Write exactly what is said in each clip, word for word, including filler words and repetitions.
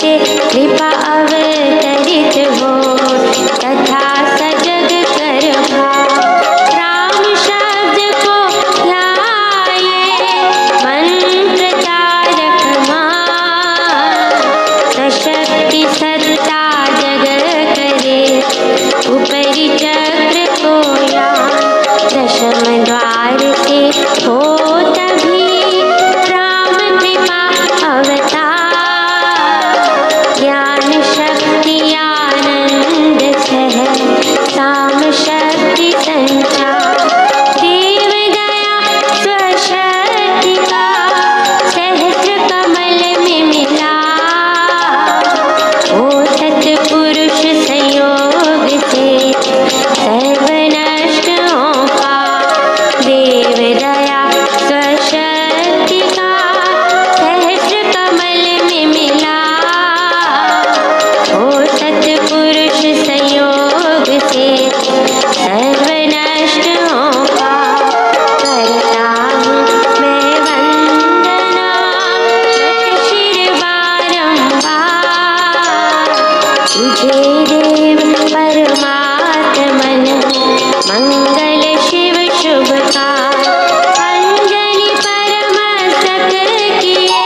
कृपा अवे। तुझे देव परमात्मन मंगल शिव शुभ का अंजलि परम सक किए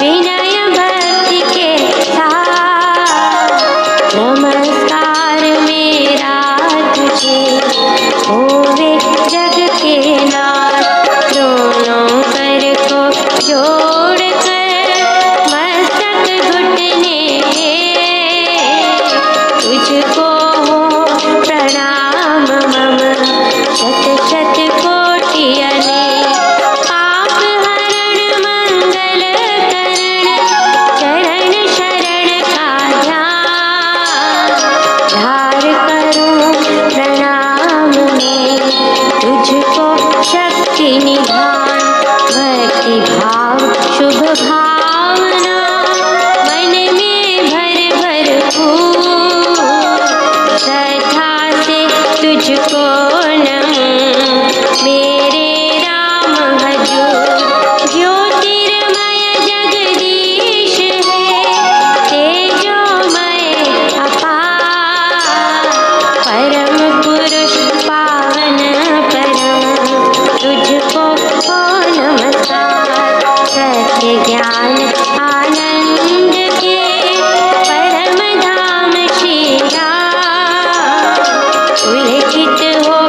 विनय भक्ति के साथ नमस्कार मेरा तुझे होवे जग के नाथ दोनों कर को जोड़ तुझको हो प्रणाम मम शत शत कोटि अनेक पाप हरण मंगल करण चरण शरण का ध्यान धार करूं प्रणाम में तुझको शक्ति निधान भक्ति भाव शुभ भावना मन में भर भर फूल श्रद्धा से तुझको नमो मेरे राम भजो ज्योतिर्मय जगदीश है तेजोमय अपार परम पुरुष पावन परम तुझको हो नमस्कार सत्य ज्ञान आनंद के परम धाम श्री राम उल्लेखित हो।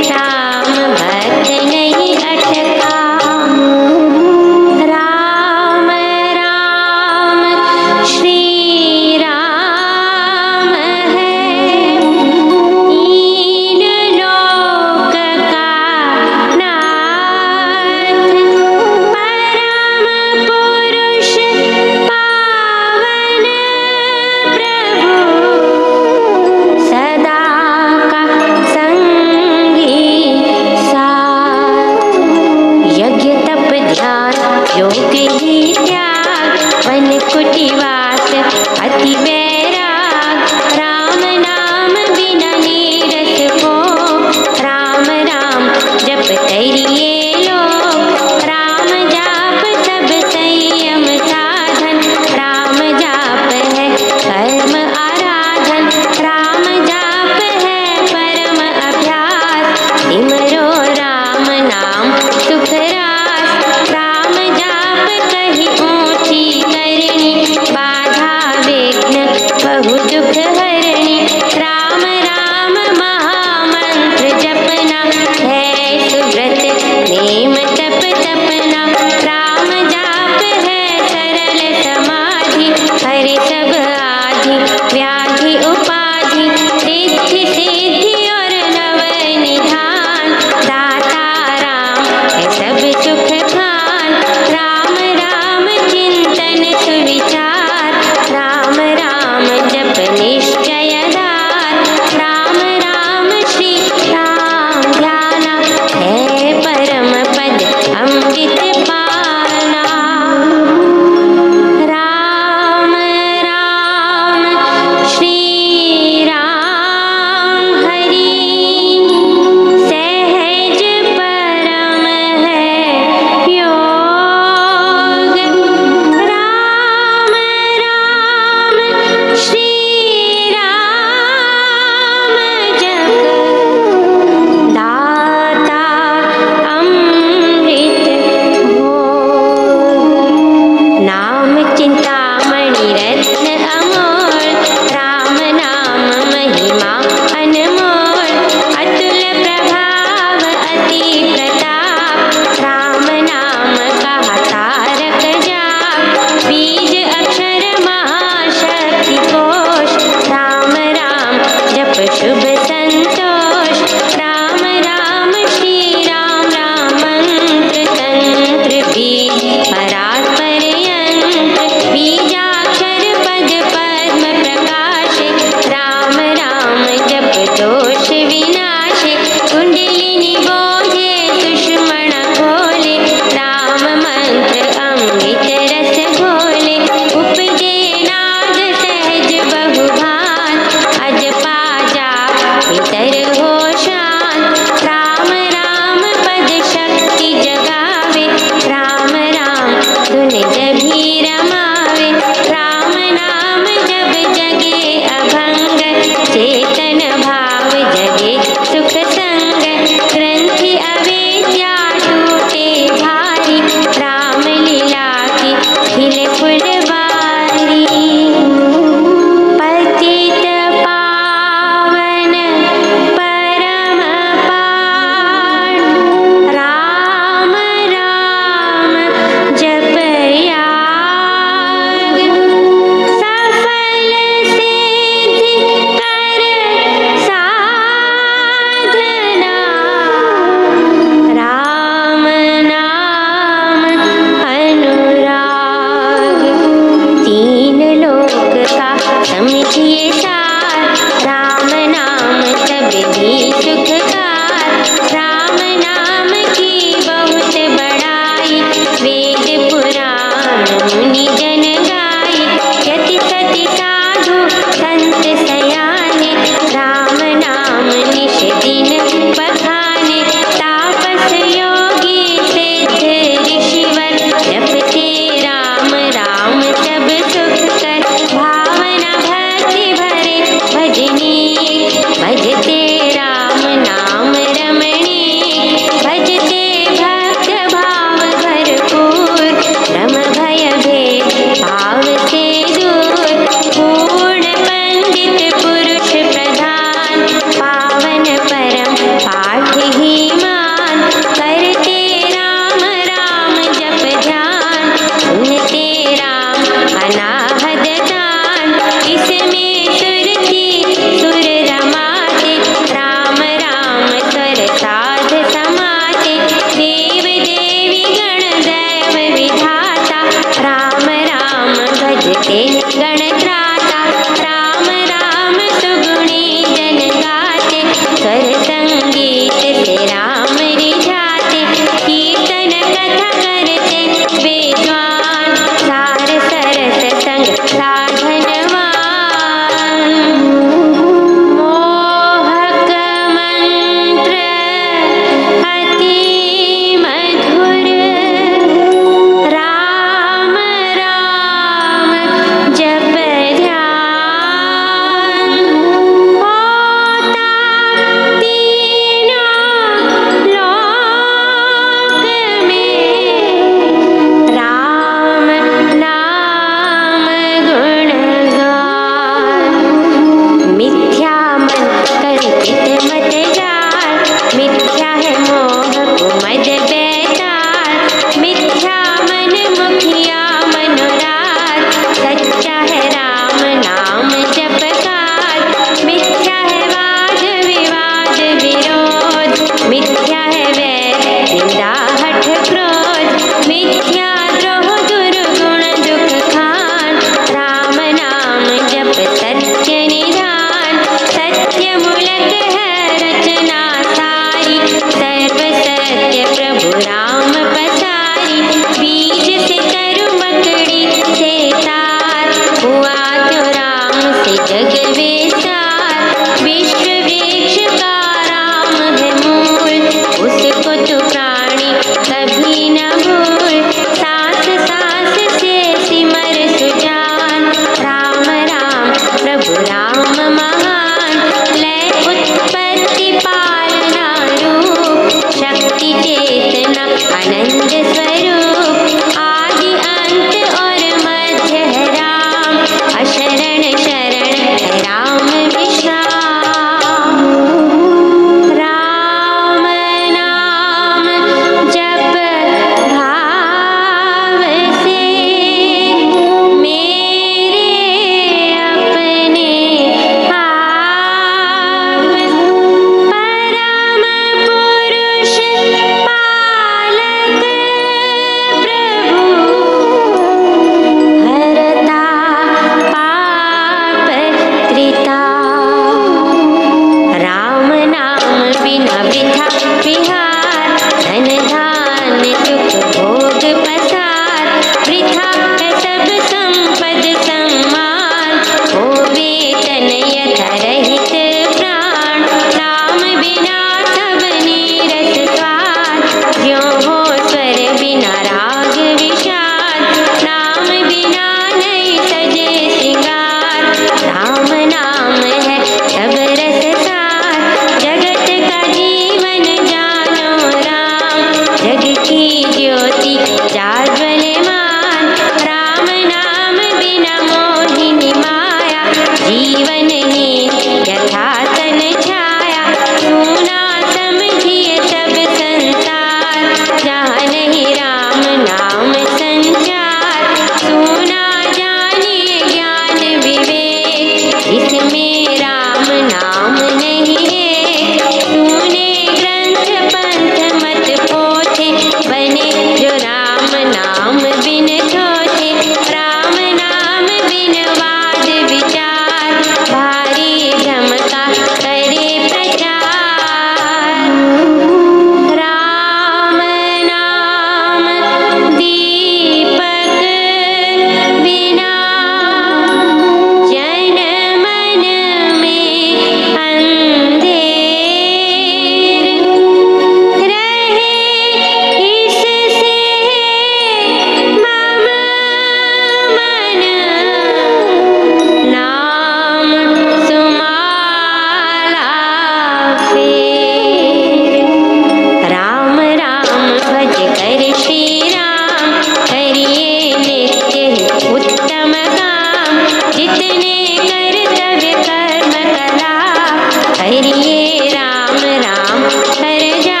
हरिये राम राम कर जा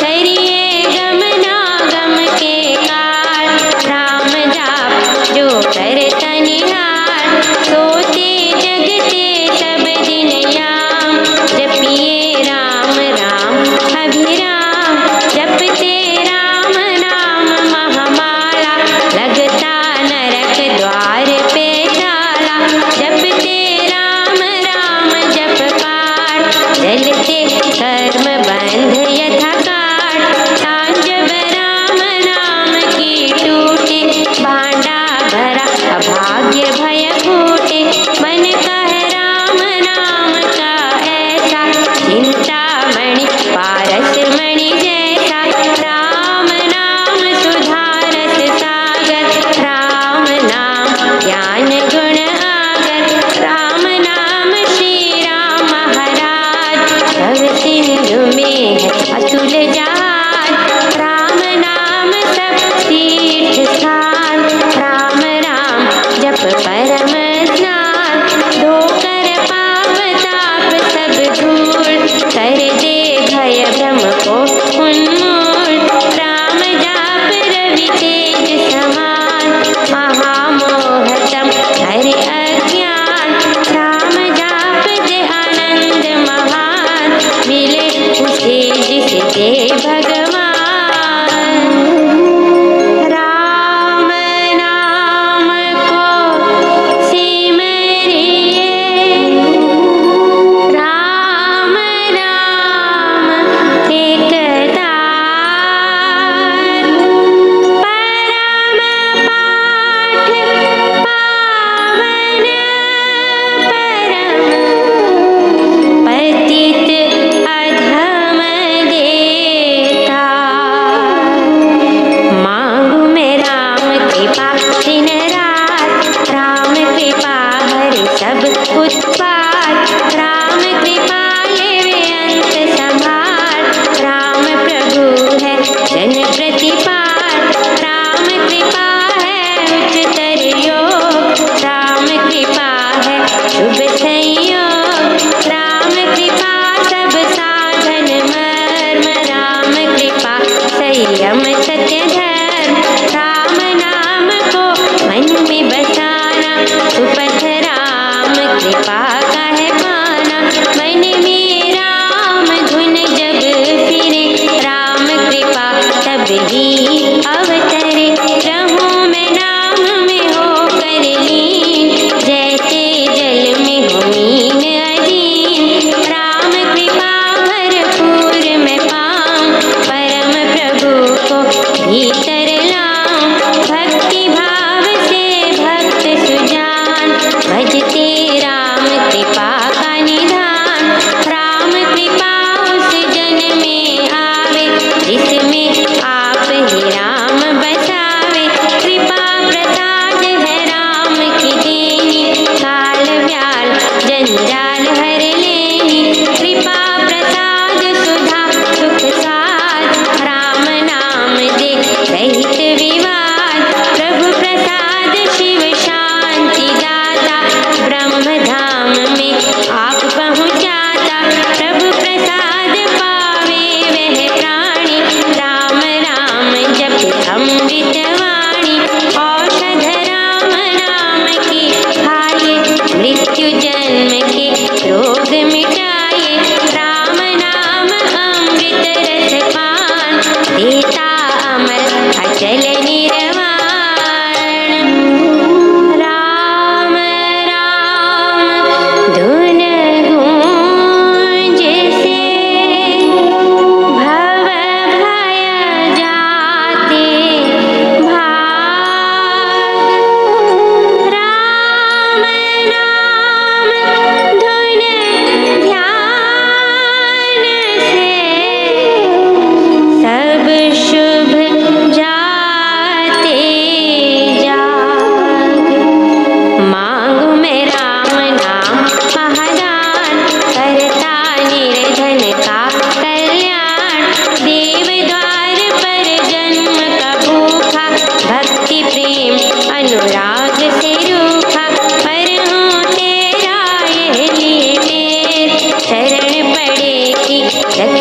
करिए गमना गम के काट राम जाप जो कर तनिहार सोते जगते सब दिन याम जपिए राम राम अभिराम जपते राम नाम महामाला लगता नरक द्वार पे ताला जपते राम राम जप पाठ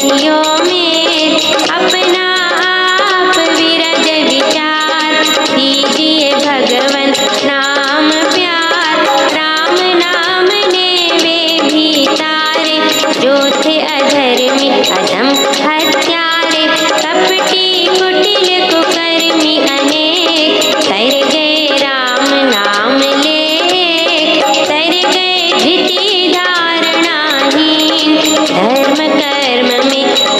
गलियों में अपना आप विरज विचार, दीजिए भगवान नाम प्यार। राम नाम ने वे भी तारे, जो थे अधर्मी अधम हत्यारे। कपटी कुटिल कुकर्मी अनेक, तर गए राम नाम लेख। तर गए धृति धारणाहीन, धर्म कर्म में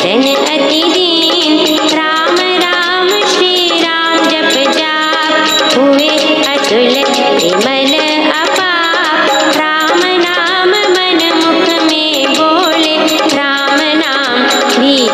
जन अति दीन। राम राम श्री राम जप जाप, हुए अतुल विमल अपाप। राम नाम मन मुख में बोले, राम नाम भी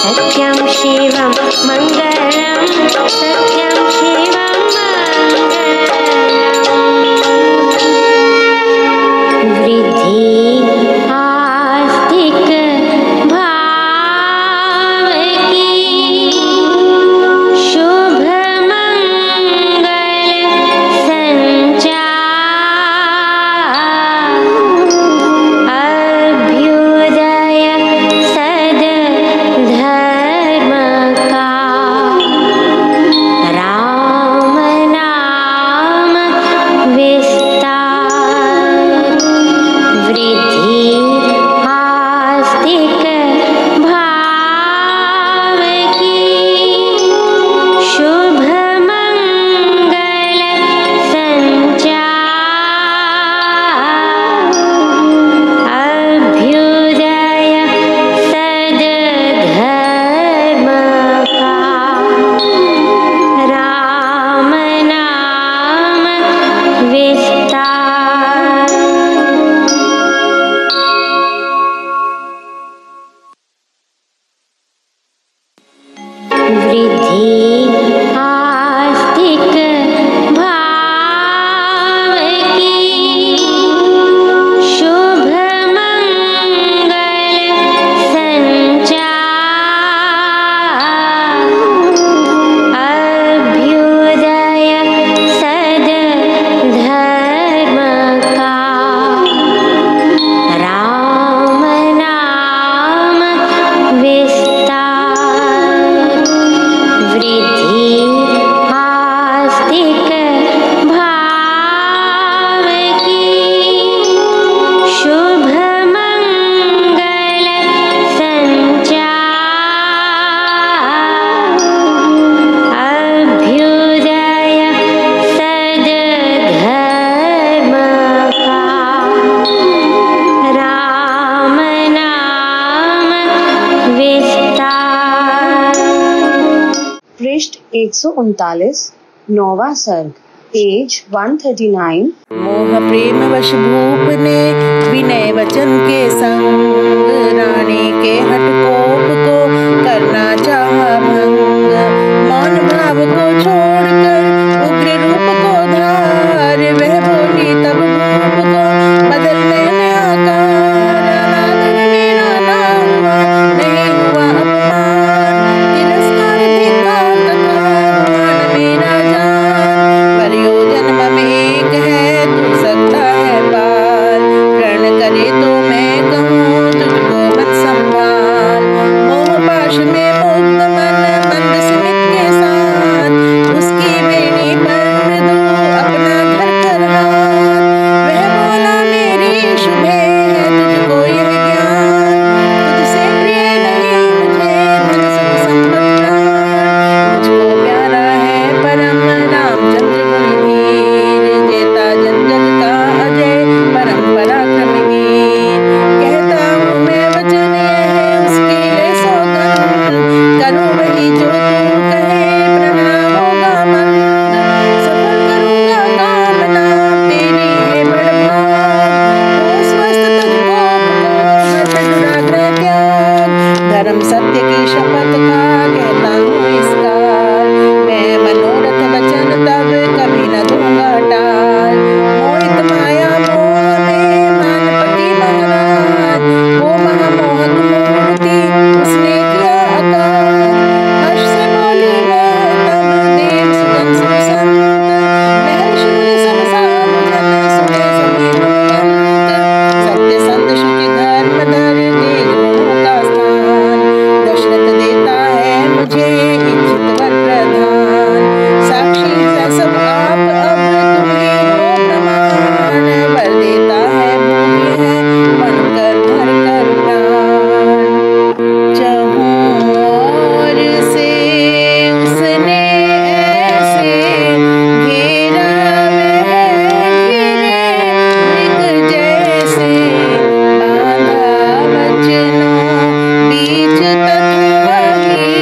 सत्यम शिवम मंगलम सत्यम शिवम मंगलम वृद्धि आस्तिक भाव की शुभ मंगल संचार अभ्युदय सद धर्म का राम नाम विस्तार वृद्धि आस्तिक भाव की शुभ मंगल संचार अभ्युदय सद धर्म का राम नाम विस्तार। वृद्धि आस्तिक भाव की शुभ मंगल संचार अभ्युदय सद धर्म का राम नाम विस्तार वृद्धि आस्तिक भाव की शुभ मंगल संचार अभ्युदय सद धर्म का राम नाम विस्तार। पृष्ठ एक सौ उनतालीस, नौवा सर्ग, पेज एक सौ उनतालीस। मोह प्रेम वश भूप ने विनय वचन के संग रानी के हठकोप को करना चाहा भंग। मौन भाव को छोड़कर उग्र रूप को धार वह बोली तब भूप को बदल लेने आकार। अनादर मेरा नाम हुआ, नहीं हुआ अपमान। तिरस्कार धिक्कार तकार, मान मेरा जान। परियो जन्म में एक है, तू सकता है पार। प्रण करे तो मैं कहूँ, तुझको मत संभाल। मोह पाश में मुक्त मन, मंद स्मित के साथ। उसकी बेड़ी पर दो अपना घर कर हाथ। वह बोला मेरी शुभे है तुझको यह ज्ञान। तुझसे प्रिय नहीं मुझे धन सुख संपत्ति प्राण। मुझको प्यारा है परम रामचंद्र गुणधीर। जेता जन जग का अजय परम पराक्रम वीर। कहता हूँ मैं वचन यह है उसके लिए सौगन। करूँ वही जो तू कहे प्रणाम होगा मन। सफल करूँगा कामना तेरी है बड़भाग। हो स्वस्थ तुझको मनोरथ दुराग्रह त्याग। धर्म सत्य की शपथ का कहता हूँ इसका। मैं मनोरथ वचन तब कभी न दूंगा टाल। मोहित माया मोह में मानपति महाराज। वो महामोहक मूर्ति उसने किया अकाल। हर्ष से बोली वह तब देव सुगम सुख संत। महर्षि मुनि सब साधुजन सुने सुने मुक्त। सत्य संत शुचि धर्म धर दे गुरु का स्थान। दशरथ देता है मुझे इच्छित वर प्रधान। साक्षी है सब आप अब तुम ही हो प्रमाण। वर देता है भूमि है मन कर भर कर प्राण। चहोर से उसने ऐसे घेरा वह घेरे मृग जैसे। बांधा वचनों बीच तक वही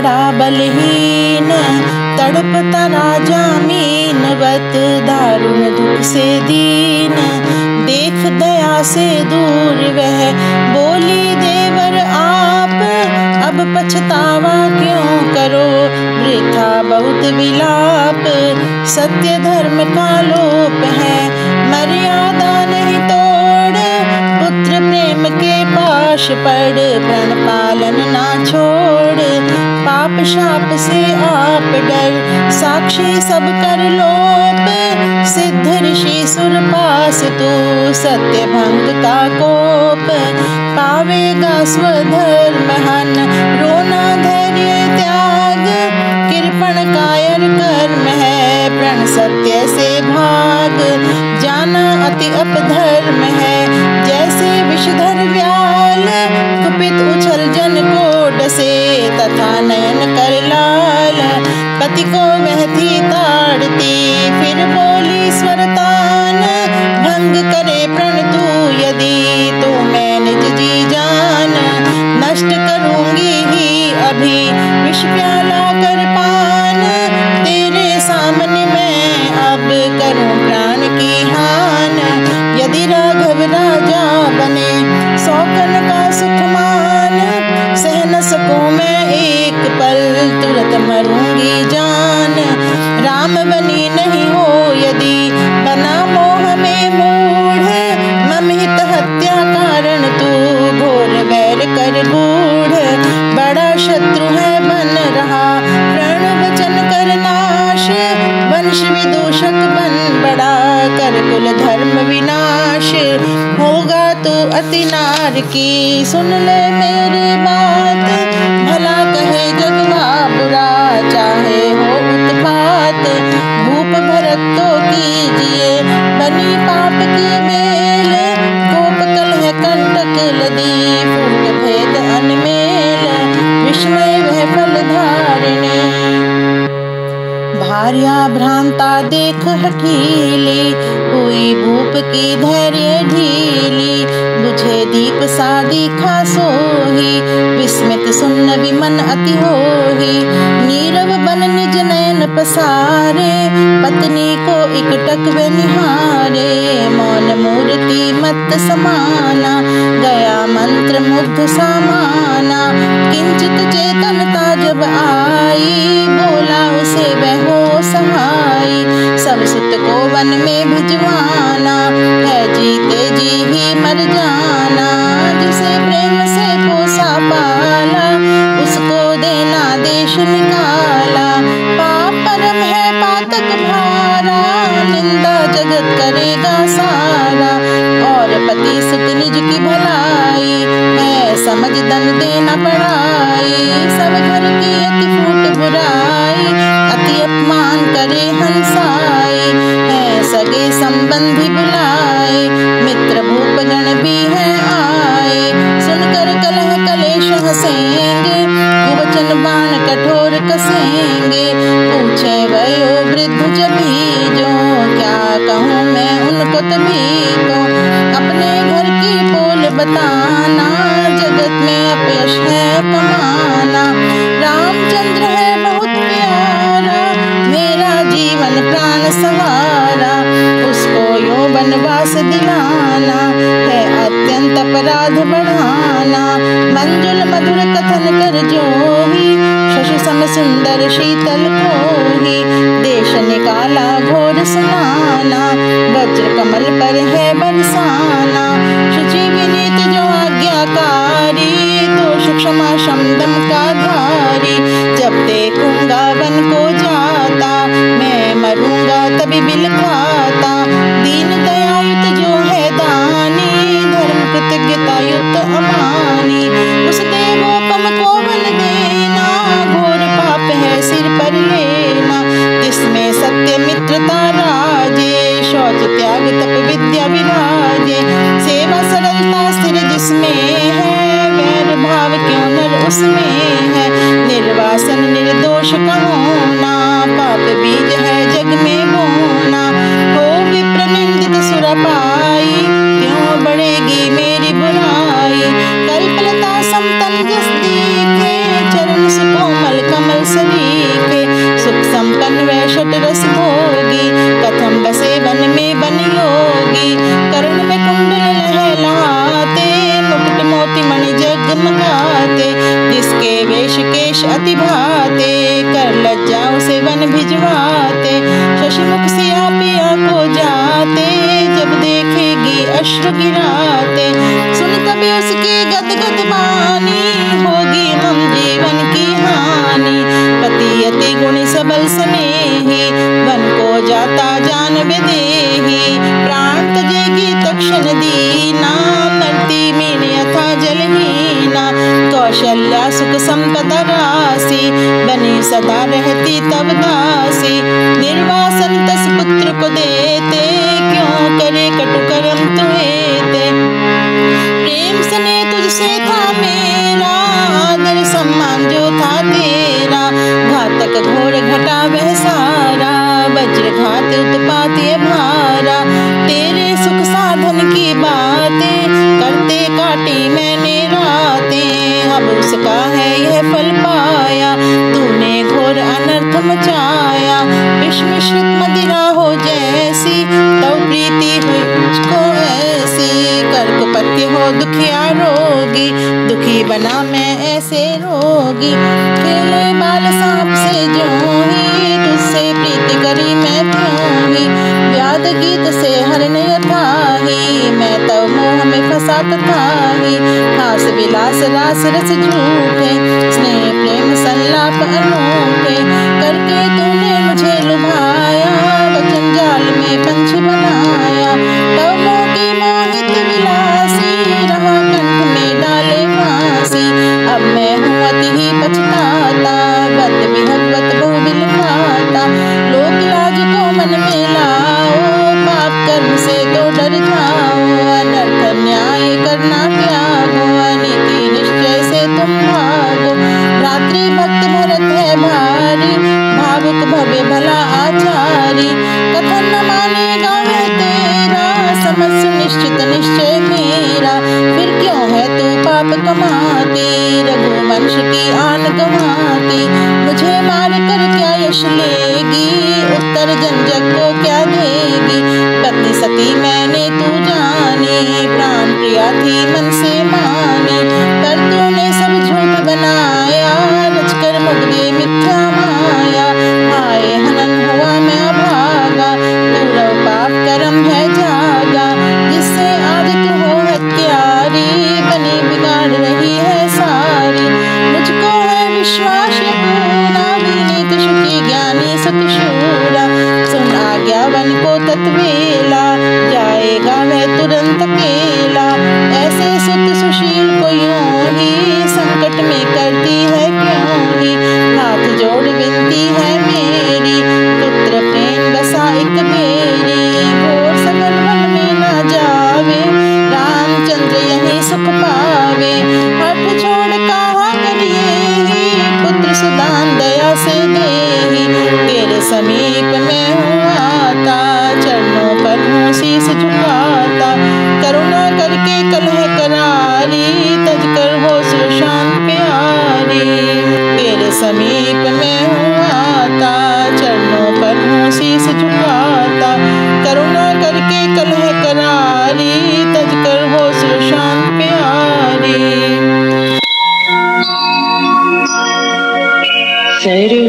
बड़ा बलहीन, तड़पता नाजामीन, बत दारुण दुख से दीन। देख दया से दूर वह बोली देवर आप, अब पछतावा क्यों करो वृथा बहुत विलाप। सत्य धर्म का लोप है मर्यादा नहीं तोड़, पुत्र प्रेम के पाश पड़ प्रण पालन ना छोड़। पाप शाप से आप डर साक्षी सब कर लोप, सिद्ध ऋषि सुर पास तू सत्य भंग का कोप। पावेगा स्वधर्म हन रोना धैर्य त्याग, कृपण कायर कर्म है प्रण सत्य से भाग। जाना अति अपधर्म है जैसे विषधर व्याल, कुपित उछल जन को डसे तथा नयन कर लाल। पति को वह थी ताड़ती फिर बोली स्वरतान, भंग करे प्रण तू यदि तो मैं निज जी जान। नष्ट करूँगी ही अभी विष प्याला कर पान, तेरे सामने मैं अब करूँ प्राण की हान। यदि राघव राजा बने सौकन का सुख मान, सह न सकूँ मैं एक पल तुरंत मरूंगी जान। राम बनी नहीं हो यदि बना मोह में मूढ़, मम हित हत्या कारण तू घोर वैर कर गूढ़। बड़ा शत्रु है बन रहा प्रण वचन कर नाश, वंश विदूषक बन बड़ा कर कुल धर्म विनाश। होगा तो अति नार की सुन ले मेरी बात, भला कहे जगवा बुरा चाहे हो उत्पात। भूप भरत तो कीजिए बनी पाप की मेल, कोप कलह कंटक लदी फूट भेद अनमेल। विस्मय वह फल धारिणी भार्या भ्रांता देख हठीली, हुई भूप की धैर्य ढीली। बुझे दीप सा दिखा सोही, विस्मित सुन्न विमन अति होही। नीरव बन निज नयन पसारे, पत्नी को इकटक वे निहारे। मौन मूर्ति मत समाना, गया मंत्र मुग्ध समाना। किंचित चेतनता जब आई, बोला उसे वह हो सहाय। सब सुत को वन में भिजवाना, है जीते जी ही मर जाना। जिसे प्रेम से पोसा पाला, उसको देना देश निकाला। पाप परम है पातक भारा, निंदा जगत करेगा सारा। और पति सुत निज की भलाई, है समझ दन देना पड़ाई। सब घर की अति फूट बुराई, अति अपमान करे हंसाई। है सगे संबंधी बुलाए, मित्र भूपगण भी हैं आए। सुनकर कलह कलेश हंसेंगे, कुवचन बाण कठोर कसेंगे। पूछे वयो वृद्ध जबीजों, क्या कहूँ मैं उनको तभी तो। अपने घर की पोल बताना, जगत में अपयश है कमाना। रामचंद्र है बहुत प्यारा, मेरा जीवन प्राण सहारा। उसको यूँ वनवास दिलाना, है अत्यंत अपराध बढ़ाना। मंजुल मधुर कथन कर जोही, शशि सम सुंदर शीतल कोही। देश निकाला घोर सुनाना, वज्र कमल पर है बरसाना। शुचि विनीत जो आज्ञाकारी, दोष क्षमा शमदम का धारी। जब देखूंगा वन को जाता, मैं मरूंगा तभी बिल खाता। दीन दयायुत जो है दानी, धर्म कृतज्ञतायुत अमानी। उस देवोपम को बल देना, घोर पाप है सिर पर लेना। जिसमें सत्य मित्रता राजे, शौच त्याग तप विद्या विराजे। सेवा सरलता स्थिर जिसमें है, वैर भाव क्यों नर उसमें है। निर्वासन निर्दोष का होना, पाप बीज है जग में बोना। हो विप्रनिंदित सुरपाई, क्यों बढ़ेगी मेरी बुराई। कल्पलता समतन जस देखे, चरण सुकोमल का सदा रहती तब दासी, निर्वासन तस पुत्र को देते, क्यों करे कटु कर्म तुहेते। प्रेम सने तुझसे था मेरा, आदर सम्मान जो था तेरा, घातक घोर घटा वह सारा, वज्र घात उत्पात ये भारा। तेरे सुख साधन की बातें करते काटी मैंने रातें, अब उसका है यह फल पाया, तूने घोर अनर्थ मचाया। विष मिश्रित मदिरा हो जैसी, तब प्रीति हुई मुझको ऐसी, कर्कपत्य हो दुखिया रोगी, दुखी बना मैं ऐसे रोगी। खेले बाल सांप से जो ही, तुझसे प्रीति करी मैं त्योंही, व्याध गीत से हरण यथाही, मैं तब मोह में फंसा तथाही। हास विलास रास रस झूठे, स्नेह प्रेम संलाप अनूठे, करके तूने मुझे लुभाया, वचन जाल में पंछ बनाया। तब की मोहित विलासी, रहा कंठ में डाले फांसी, अब मैं हूँ अति ही पछताता, बद विहगवत बहुबिल खाता। लोक लाज को मन में लाओ, पाप कर्म से तो डर जाओ, अनर्थ न्याय करना त्यागो, नीति निश्चय से तुम भागो। रात्रि भक्त भरत है भारी, भावुक भवे भला आचारी, कथन न मानेगा वह तेरा, समझ सुनिश्चित निश्चय मेरा। फिर क्यों है तू पाप कमाती, रघुवंश की आन गंवाती, मुझे मार कर क्या यश लेगी, उत्तर जन जग को क्या देगी। पत्नी सती मैंने तू जानी, प्राण प्रिया थी मन से मानी, पर तूने सब झूठ बनाया, रचकर मुझ गई मिथ्या माया। आए हनन हुआ मैं भागा, पूरा पाप कर्म है जागा, जिससे आज तू हो हत्यारी, बनी बिगाड़ रही है सारी। मुझको है विश्वास ये पूरा, विनीत सुखी ज्ञानी सतशूरा, सुन आज्ञा वन को तत्वेला, जाएगा मैं तुरंत अकेला। ऐसे सुत सुशील को यूं ही, संकट में करती है क्यों ही, हाथ जोड़ विनती है मेरी, पुत्र प्रेम बसा एक मेरी। घोर सगन मन में न जावे, रामचंद्र यही सुख पावे, हठ छोड़ कहा करिए ही, पुत्र सुदान दया से देहि। तेरे समीप मैं हूँ आता, चरणों पर हूँ शीश झुकाता, करुणा करके कलह करारी, तज कर हो सुशांत प्यारी। तेरे समीप मैं हूँ आता, चरणों पर हूँ शीश झुकाता, करुणा करके कलह करारी, तज कर हो सुशांत प्यारी।